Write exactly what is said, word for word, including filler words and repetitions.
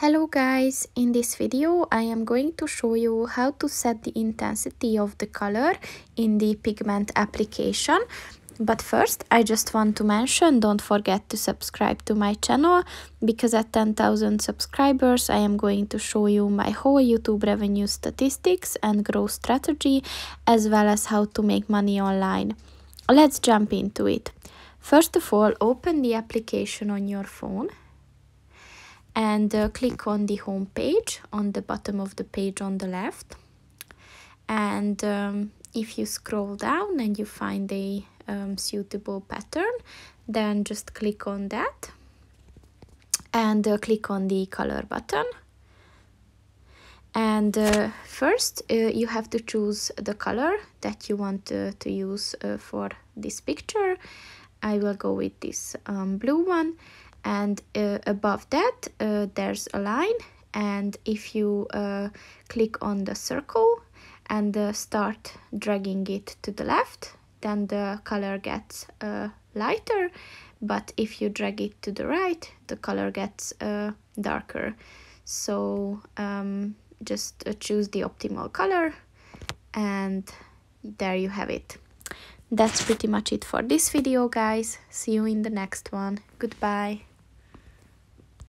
Hello guys, in this video I am going to show you how to set the intensity of the color in the pigment application. But first I just want to mention, don't forget to subscribe to my channel, because at ten thousand subscribers I am going to show you my whole YouTube revenue statistics and growth strategy, as well as how to make money online. Let's jump into it. First of all, open the application on your phone and uh, click on the home page, on the bottom of the page on the left. And um, if you scroll down and you find a um, suitable pattern, then just click on that and uh, click on the color button. And uh, first uh, you have to choose the color that you want uh, to use uh, for this picture. I will go with this um, blue one. And uh, above that uh, there's a line, and if you uh, click on the circle and uh, start dragging it to the left, then the color gets uh, lighter, but if you drag it to the right, the color gets uh, darker. So um, just uh, choose the optimal color, and there you have it. That's pretty much it for this video, guys. See you in the next one. Goodbye.